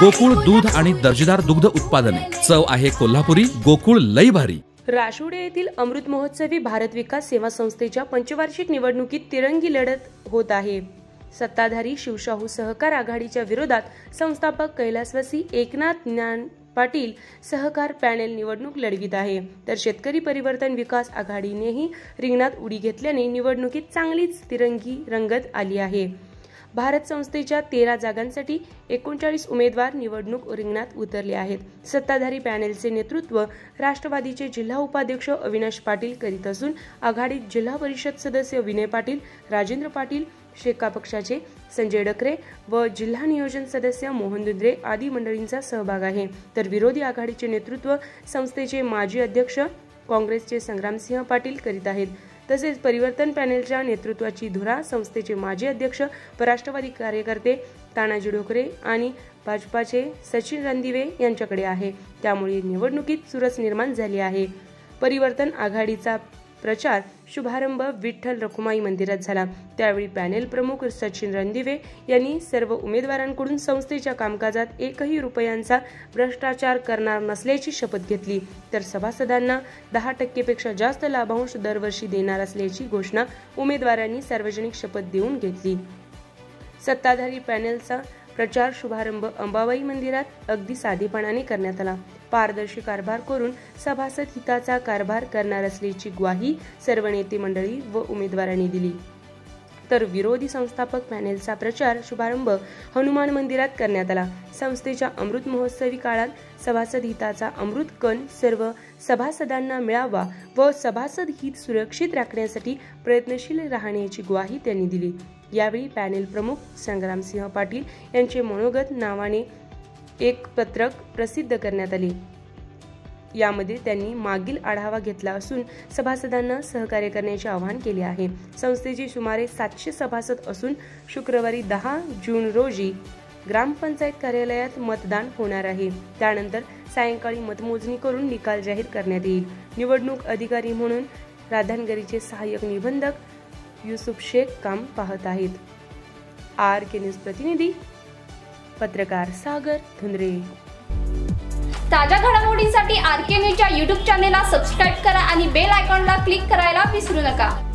गोकुल दूध आणि दर्जेदार दुग्ध उत्पादने, चव आहे कोल्हापुरी, गोकुळ लई भारी। राशुडे येथील अमृत महोत्सवी भारत विकास सेवा संस्थेच्या पंचवार्षिक निवडणुकीत तिरंगी लढत होत आहे। सत्ताधारी शिवशाहू सहकार आघाडीच्या विरोधात संस्थापक कैलासवासी एकनाथ ज्ञान पाटील सहकार पॅनेल निवडणूक लढवित आहे, तर शेतकरी परिवर्तन विकास आघाडीनेही रिंगणात उडी घेतल्याने निवडणुकीत चांगलीच तिरंगी रंगत आली आहे। भारत संस्थेच्या 13 जागांसाठी 39 उमेदवार निवडणूक रिंगणात उतरले आहेत। सत्ताधारी पॅनेलचे नेतृत्व राष्ट्रवादीचे जिल्हा उपाध्यक्ष अविनाश पाटील करीत असून आघाडीत जिल्हा परिषद सदस्य विनय पाटील, राजेंद्र पाटील, शेका पक्षाचे संजय डकरे व जिल्हा नियोजन सदस्य मोहन दुधरे आदी मंडळींचा सहभाग आहे। तर विरोधी आघाडीचे नेतृत्व संस्थेचे माजी अध्यक्ष काँग्रेसचे संग्रामसिंह पाटील करीत आहेत। तसेच परिवर्तन पॅनेलच्या नेतृत्वाची धुरा संस्थेचे माजी अध्यक्ष व राष्ट्रवादी कार्यकर्ते तानाजी ढोकरे आणि भाजपाचे सचिन रंदीवे यांच्याकडे आहे। त्यामुळे निवडणुकीत चुरस निर्माण झाली आहे। परिवर्तन आघाडीचा प्रचार शुभारंभ विठ्ठल रकुमाई मंदिरात झाला। त्यावेळी पॅनेल प्रमुख सचिन रंदीवे यांनी सर्व उमेदवारांकडून संस्थेच्या कामकाजात एकही रुपयांचा भ्रष्टाचार करणार नसल्याची शपथ घेतली, तर सभासदांना 10%पेक्षा जास्त लाभांश दरवर्षी देणार असल्याची घोषणा उमेदवारांनी सार्वजनिक शपथ देऊन घेतली। सत्ताधारी पॅनेलचा प्रचार शुभारंभ अंबाबाई मंदिरात अगदी साधेपणाने करण्यात आला। पारदर्शी कारभार करून सभासद हिताचा कारभार करणार असल्याची ग्वाही सर्व नेते मंडळी व उमेदवारांनी दिली। तर विरोधी संस्थापक पॅनेलचा प्रचार शुभारंभ हनुमान मंदिरात करण्यात आला। संस्थेच्या अमृत महोत्सवी काळात सभासद हिताचा अमृत कण सर्व सभासदांना मिळावा व सभासद हित सुरक्षित राखण्यासाठी प्रयत्नशील राहण्याची ग्वाही त्यांनी दिली। यावेळी पॅनेल प्रमुख संग्रामसिंह पाटील यांचे मनोगत नावाने एक पत्रक प्रसिद्ध करण्यात आले। यामध्ये त्यांनी मागील आढावा घेतला असून सभासदांना सहकार्य करण्याचे आवाहन केले आहे। संस्थेची सुमारे 700 सभासद असून शुक्रवारी 10 जून रोजी ग्रामपंचायत कार्यालयात मतदान होणार आहे। त्यानंतर सायंकाळी मतमोजणी करून निकाल जाहीर करण्यात येईल। निवडणूक अधिकारी म्हणून राधानगरीचे सहाय्यक निबंधक यूसुफ शेख काम पाहत आहेत। आरके न्यूज प्रतिनिधी पत्रकार सागर धुंदरे। ताजा घडामोडींसाठी आरके न्यूजच्या YouTube चॅनेलला सबस्क्राइब करा आणि बेल आयकॉनला क्लिक करायला विसरू नका।